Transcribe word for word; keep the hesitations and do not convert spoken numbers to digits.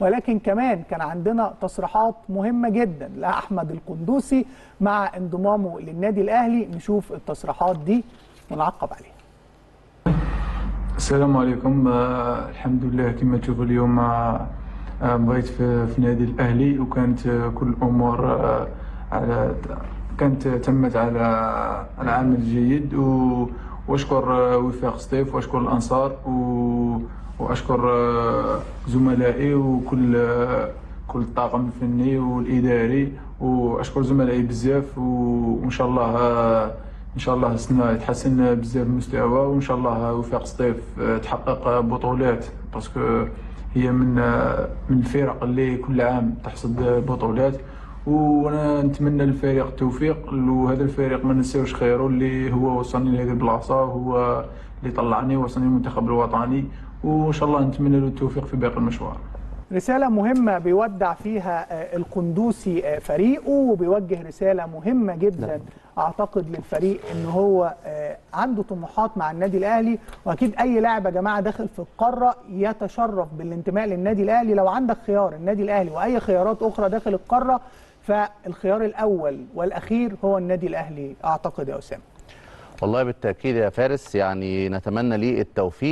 ولكن كمان كان عندنا تصريحات مهمة جدا لأحمد القندوسي مع انضمامه للنادي الأهلي. نشوف التصريحات دي ونعقب عليها. السلام عليكم. آه الحمد لله كما تشوفوا اليوم آه بغيت في, في نادي الأهلي، وكانت آه كل الأمور آه على كانت تمت على العمل الجيد، واشكر وفاق سطيف واشكر الانصار واشكر زملائي وكل كل الطاقم الفني والاداري، واشكر زملائي بزاف، وان شاء الله ان شاء الله السنه يتحسن بزاف المستوى، وان شاء الله وفاق سطيف تحقق بطولات، باسكو هي من من الفرق اللي كل عام تحصد بطولات، وانا نتمنى للفريق التوفيق. وهذا الفريق ما ننساوش خيره اللي هو وصلني لهذه البلاصه، هو اللي طلعني وصلني المنتخب الوطني، وان شاء الله نتمنى له التوفيق في باقي المشوار. رساله مهمه بيودع فيها القندوسي فريقه، وبيوجه رساله مهمه جدا اعتقد للفريق ان هو عنده طموحات مع النادي الاهلي، واكيد اي لاعب يا جماعه داخل في القاره يتشرف بالانتماء للنادي الاهلي. لو عندك خيار النادي الاهلي واي خيارات اخرى داخل القاره، فالخيار الأول والأخير هو النادي الأهلي أعتقد يا أسامة. والله بالتأكيد يا فارس، يعني نتمنى ليه التوفيق.